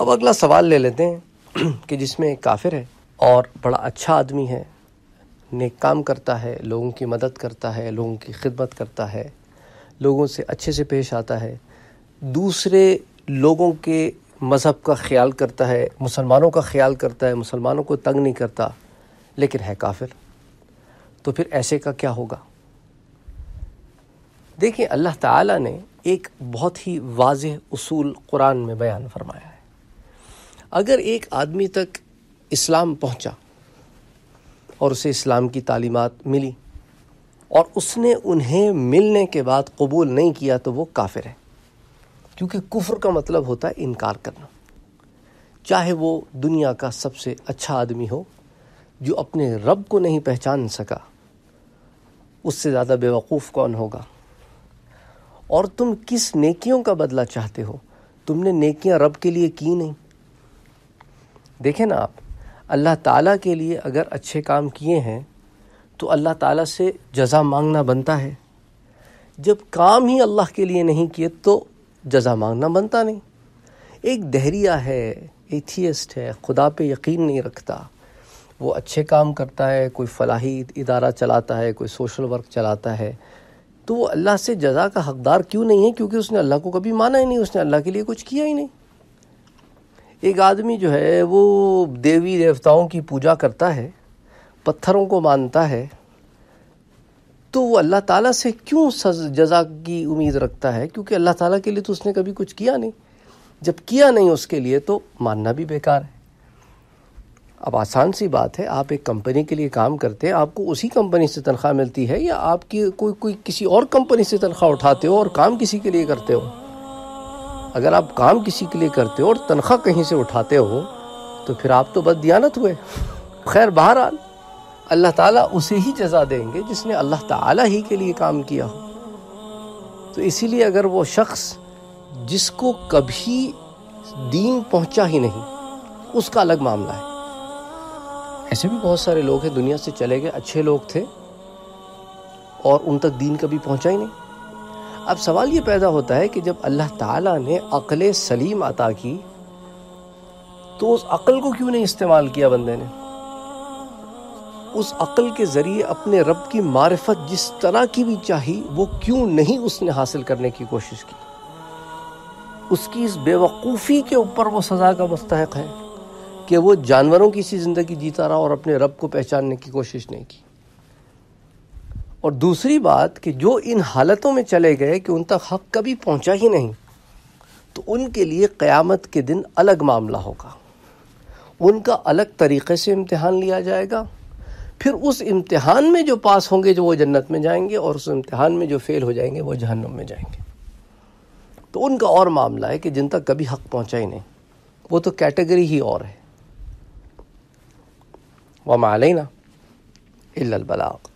अब अगला सवाल ले लेते हैं कि जिसमें काफिर है और बड़ा अच्छा आदमी है, नेक काम करता है, लोगों की मदद करता है, लोगों की खिदमत करता है, लोगों से अच्छे से पेश आता है, दूसरे लोगों के मज़हब का ख्याल करता है, मुसलमानों का ख्याल करता है, मुसलमानों को तंग नहीं करता, लेकिन है काफिर, तो फिर ऐसे का क्या होगा? देखिए, अल्लाह ताला ने एक बहुत ही वाज़ेह उसूल कुरान में बयान फरमाया है। अगर एक आदमी तक इस्लाम पहुंचा और उसे इस्लाम की तालीमात मिली और उसने उन्हें मिलने के बाद कबूल नहीं किया तो वो काफिर है, क्योंकि कुफ्र का मतलब होता है इनकार करना। चाहे वो दुनिया का सबसे अच्छा आदमी हो, जो अपने रब को नहीं पहचान सका, उससे ज़्यादा बेवकूफ़ कौन होगा? और तुम किस नेकियों का बदला चाहते हो? तुमने नेकियां रब के लिए की नहीं। देखें ना आप, अल्लाह ताला के लिए अगर अच्छे काम किए हैं तो अल्लाह ताला से जज़ा मांगना बनता है। जब काम ही अल्लाह के लिए नहीं किए तो जज़ा मांगना बनता नहीं। एक दहरिया है, एथियस्ट है, खुदा पे यकीन नहीं रखता, वो अच्छे काम करता है, कोई फलाही इदारा चलाता है, कोई सोशल वर्क चलाता है, तो वो अल्लाह से जज़ा का हक़दार क्यों नहीं है? क्योंकि उसने अल्लाह को कभी माना ही नहीं, उसने अल्लाह के लिए कुछ किया ही नहीं। एक आदमी जो है वो देवी देवताओं की पूजा करता है, पत्थरों को मानता है, तो वो अल्लाह ताला से क्यों जज़ा की उम्मीद रखता है? क्योंकि अल्लाह ताला के लिए तो उसने कभी कुछ किया नहीं। जब किया नहीं उसके लिए तो मानना भी बेकार है। अब आसान सी बात है, आप एक कंपनी के लिए काम करते हैं, आपको उसी कंपनी से तनख्वाह मिलती है, या आपकी कोई किसी और कंपनी से तनख्वाह उठाते हो और काम किसी के लिए करते हो? अगर आप काम किसी के लिए करते हो और तनख्वाह कहीं से उठाते हो तो फिर आप तो बददियानत हुए। खैर, बहरहाल अल्लाह ताला उसे ही जज़ा देंगे जिसने अल्लाह ताला ही के लिए काम किया हो। तो इसीलिए अगर वो शख्स जिसको कभी दीन पहुँचा ही नहीं, उसका अलग मामला है। ऐसे भी बहुत सारे लोग हैं, दुनिया से चले गए, अच्छे लोग थे और उन तक दीन कभी पहुंचा ही नहीं। अब सवाल ये पैदा होता है कि जब अल्लाह ताला ने अक़ल सलीम अता की तो उस अक़ल को क्यों नहीं इस्तेमाल किया बंदे ने? उस अक़ल के ज़रिए अपने रब की मारिफत जिस तरह की भी चाहिए वो क्यों नहीं उसने हासिल करने की कोशिश की? उसकी इस बेवकूफ़ी के ऊपर वो सज़ा का मुस्तहक़ है कि वो जानवरों की सी ज़िंदगी जीता रहा और अपने रब को पहचानने की कोशिश नहीं की। और दूसरी बात कि जो इन हालतों में चले गए कि उन तक हक़ कभी पहुंचा ही नहीं, तो उनके लिए क़यामत के दिन अलग मामला होगा, उनका अलग तरीक़े से इम्तिहान लिया जाएगा। फिर उस इम्तिहान में जो पास होंगे जो वो जन्नत में जाएंगे, और उस इम्तिहान में जो फ़ेल हो जाएंगे वो जहन्नुम में जाएंगे। तो उनका और मामला है कि जिन तक कभी हक़ पहुँचा ही नहीं, वो तो कैटेगरी ही और है। वमा अलैना इल्लल बलाग।